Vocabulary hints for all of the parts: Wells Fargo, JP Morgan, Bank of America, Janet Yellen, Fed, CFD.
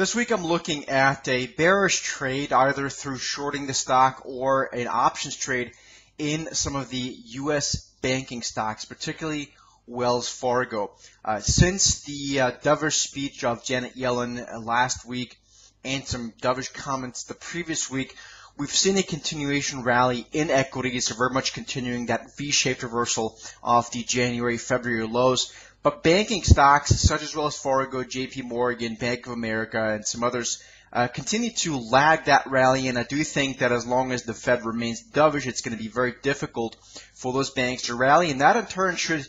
This week I'm looking at a bearish trade either through shorting the stock or an options trade in some of the U.S. banking stocks, particularly Wells Fargo. Since the dovish speech of Janet Yellen last week and some dovish comments the previous week, we've seen a continuation rally in equities, very much continuing that V-shaped reversal of the January, February lows. But banking stocks such as Wells Fargo, JP Morgan, Bank of America, and some others continue to lag that rally, and I do think that as long as the Fed remains dovish, it's going to be very difficult for those banks to rally, and that in turn should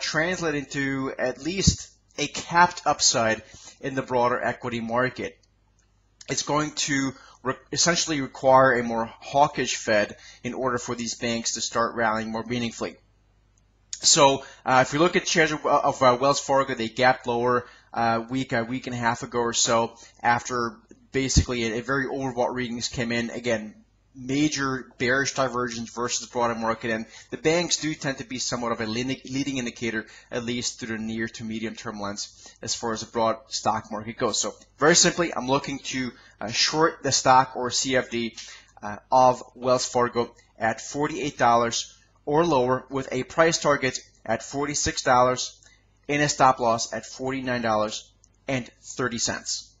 translate into at least a capped upside in the broader equity market. It's going to essentially require a more hawkish Fed in order for these banks to start rallying more meaningfully. So if you look at shares of Wells Fargo, they gapped lower a week and a half ago or so after basically a very overbought readings came in. Again, major bearish divergence versus the broader market, and the banks do tend to be somewhat of a leading indicator, at least through the near to medium term lens as far as the broad stock market goes. So very simply, I'm looking to short the stock or CFD of Wells Fargo at $48 or lower, with a price target at $46 and a stop loss at $49.30.